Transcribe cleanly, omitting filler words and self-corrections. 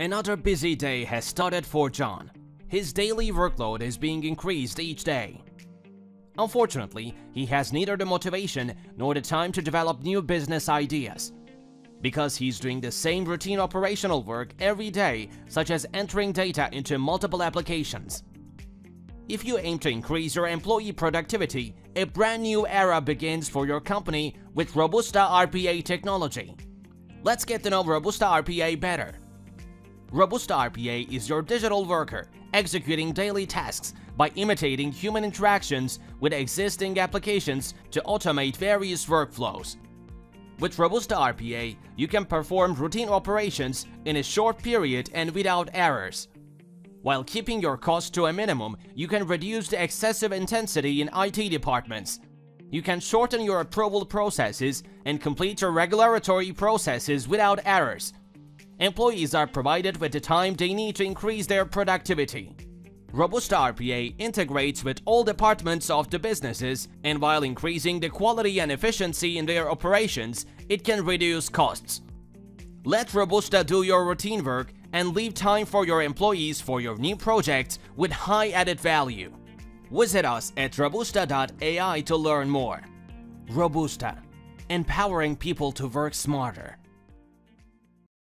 Another busy day has started for John. His daily workload is being increased each day. Unfortunately, he has neither the motivation nor the time to develop new business ideas, because he's doing the same routine operational work every day, such as entering data into multiple applications. If you aim to increase your employee productivity, a brand new era begins for your company with Robusta RPA technology. Let's get to know Robusta RPA better. Robusta RPA is your digital worker, executing daily tasks by imitating human interactions with existing applications to automate various workflows. With Robusta RPA, you can perform routine operations in a short period and without errors. While keeping your costs to a minimum, you can reduce the excessive intensity in IT departments. You can shorten your approval processes and complete your regulatory processes without errors. Employees are provided with the time they need to increase their productivity. Robusta RPA integrates with all departments of the businesses, and while increasing the quality and efficiency in their operations, it can reduce costs. Let Robusta do your routine work and leave time for your employees for your new projects with high added value. Visit us at robusta.ai to learn more. Robusta, empowering people to work smarter.